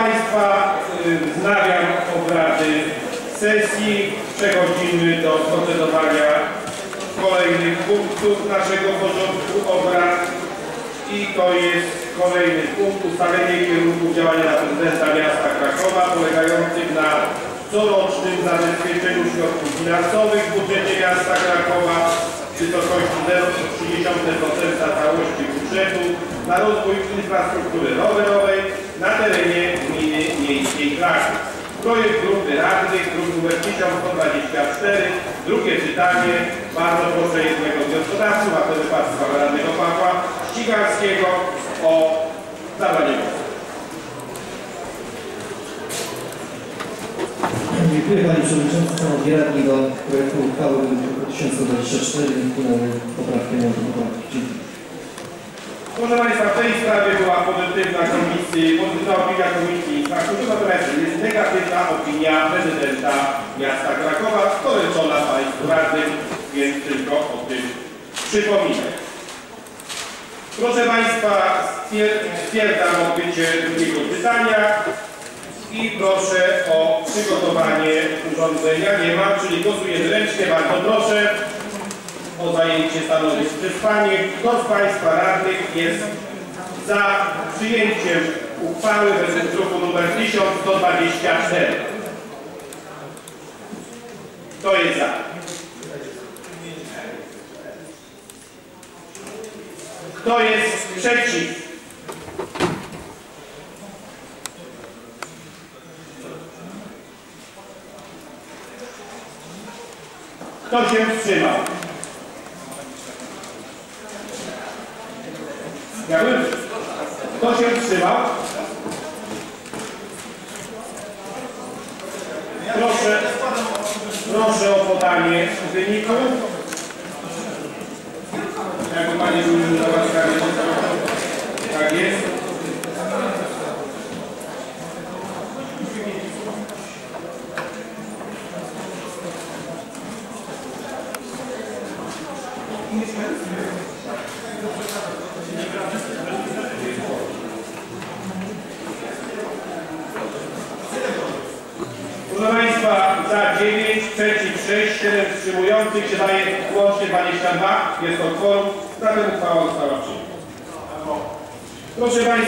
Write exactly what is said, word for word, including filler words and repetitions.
Państwa, wznawiam obrady sesji. Przechodzimy do procedowania kolejnych punktów naszego porządku obrad i to jest kolejny punkt: ustalenie kierunku działania prezydenta miasta Krakowa polegających na corocznym zabezpieczeniu środków finansowych w budżecie miasta Krakowa w wysokości zero przecinek trzydzieści procent całości budżetu na rozwój infrastruktury rowerowej na terenie gminy miejskiej Kraków. Projekt grupy radnych, druk nr tysiąc sto dwadzieścia cztery, drugie czytanie. Bardzo proszę jednego wnioskodawcę, a to Państwa Radnego Pawła Ścigarskiego, o zabranie głosu. Dziękuję Panie Przewodniczący. Stanowi radni do projektu uchwały nr tysiąc sto dwadzieścia cztery, wpłynęły poprawkę na poprawki. Proszę Państwa, w tej sprawie była pozytywna komisji, pozytywna opinia Komisji Infrastruktury, natomiast jest negatywna opinia prezydenta miasta Krakowa, doręczona Państwu radnym, więc tylko o tym przypominę. Proszę Państwa, stwierdzam odbycie drugiego czytania i proszę o przygotowanie urządzenia. Nie mam, czyli głosujemy ręcznie. Bardzo proszę o zajęcie stanowisk przez Panie. Kto z Państwa radnych jest za przyjęciem uchwały według druku nr tysiąc sto dwadzieścia cztery? Kto jest za? Kto jest przeciw? Kto się wstrzymał? Ja bym. Kto się wstrzymał? Proszę, proszę o podanie wyniku. Jakby Pani Burmistrz załatwiali, tak jest. Proszę Państwa, za dziewięć, przeciw sześć, siedem wstrzymujących się, daje łącznie dwadzieścia dwa. Jest to kworum. Zatem uchwała została przyjęta. Proszę Państwa.